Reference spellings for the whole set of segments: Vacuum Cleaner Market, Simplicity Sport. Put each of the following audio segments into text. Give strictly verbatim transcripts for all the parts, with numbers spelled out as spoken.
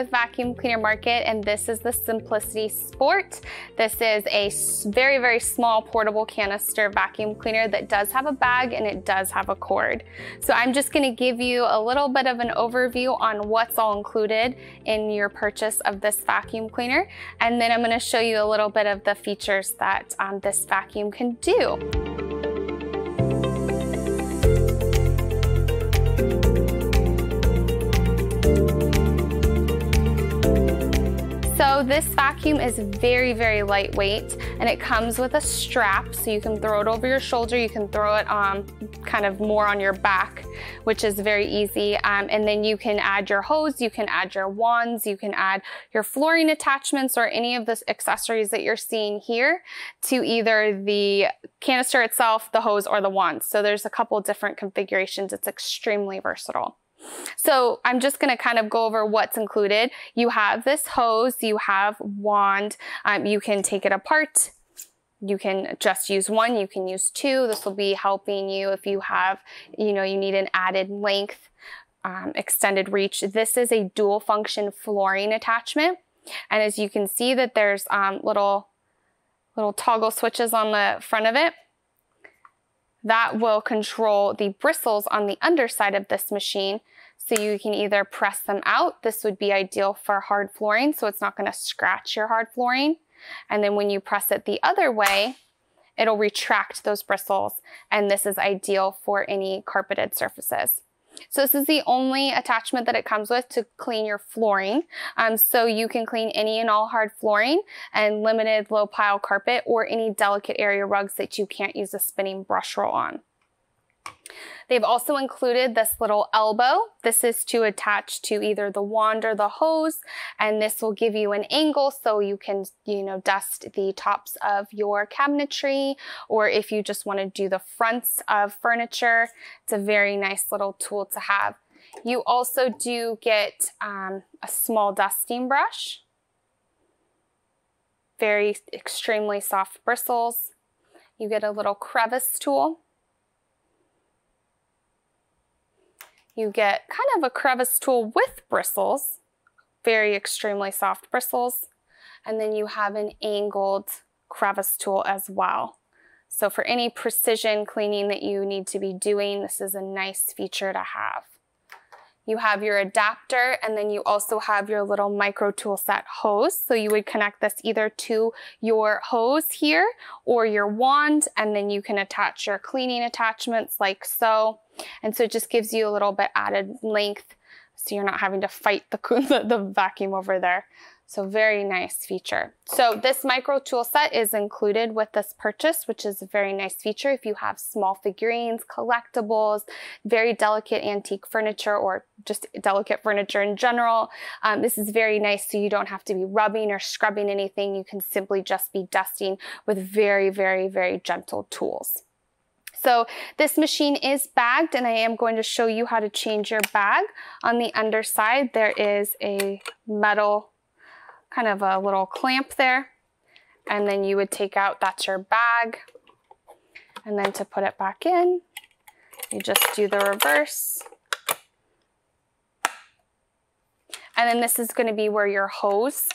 with Vacuum Cleaner Market, and this is the Simplicity Sport. This is a very, very small portable canister vacuum cleaner that does have a bag and it does have a cord. So I'm just gonna give you a little bit of an overview on what's all included in your purchase of this vacuum cleaner, and then I'm gonna show you a little bit of the features that um, this vacuum can do. So this vacuum is very, very lightweight, and it comes with a strap, so you can throw it over your shoulder, you can throw it um, kind of more on your back, which is very easy. Um, and then you can add your hose, you can add your wands, you can add your flooring attachments or any of the accessories that you're seeing here to either the canister itself, the hose, or the wands. So there's a couple different configurations. It's extremely versatile. So I'm just going to kind of go over what's included. You have this hose, you have wand, um, you can take it apart. You can just use one, you can use two. This will be helping you if you have, you know, you need an added length, um, extended reach. This is a dual function flooring attachment. And as you can see that there's um, little, little toggle switches on the front of it. That will control the bristles on the underside of this machine, so you can either press them out. This would be ideal for hard flooring, so it's not going to scratch your hard flooring. And then when you press it the other way, it'll retract those bristles, and this is ideal for any carpeted surfaces. So this is the only attachment that it comes with to clean your flooring. Um, so you can clean any and all hard flooring and limited low pile carpet or any delicate area rugs that you can't use a spinning brush roll on. They've also included this little elbow. This is to attach to either the wand or the hose, and this will give you an angle so you can, you know, dust the tops of your cabinetry, or if you just want to do the fronts of furniture. It's a very nice little tool to have. You also do get um, a small dusting brush, very extremely soft bristles. You get a little crevice tool. You get kind of a crevice tool with bristles, very extremely soft bristles. And then you have an angled crevice tool as well. So for any precision cleaning that you need to be doing, this is a nice feature to have. You have your adapter, and then you also have your little micro tool set hose. So you would connect this either to your hose here or your wand, and then you can attach your cleaning attachments like so. And so it just gives you a little bit added length, so you're not having to fight the, the vacuum over there. So very nice feature. So this micro tool set is included with this purchase, which is a very nice feature if you have small figurines, collectibles, very delicate antique furniture, or just delicate furniture in general. Um, this is very nice, so you don't have to be rubbing or scrubbing anything. You can simply just be dusting with very, very, very gentle tools. So this machine is bagged, and I am going to show you how to change your bag. On the underside, there is a metal kind of a little clamp there, and then you would take out, that's your bag, and then to put it back in, you just do the reverse. And then this is going to be where your hose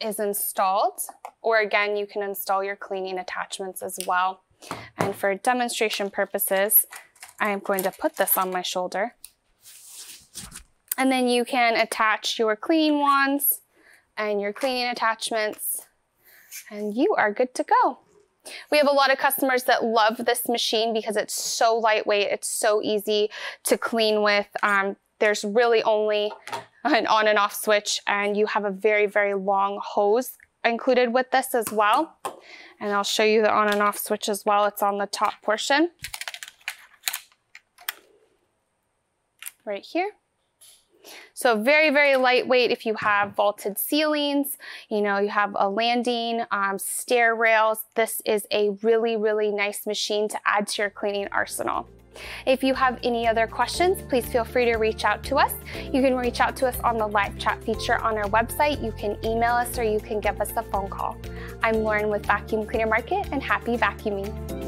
is installed, or again, you can install your cleaning attachments as well. And for demonstration purposes, I am going to put this on my shoulder. And then you can attach your cleaning wands and your cleaning attachments, and you are good to go. We have a lot of customers that love this machine because it's so lightweight, it's so easy to clean with. Um, there's really only an on and off switch, and you have a very, very long hose included with this as well. And I'll show you the on and off switch as well. It's on the top portion right here. So very, very lightweight if you have vaulted ceilings, you know, you have a landing, um, stair rails. This is a really, really nice machine to add to your cleaning arsenal. If you have any other questions, please feel free to reach out to us. You can reach out to us on the live chat feature on our website. You can email us, or you can give us a phone call. I'm Lauren with Vacuum Cleaner Market, and happy vacuuming.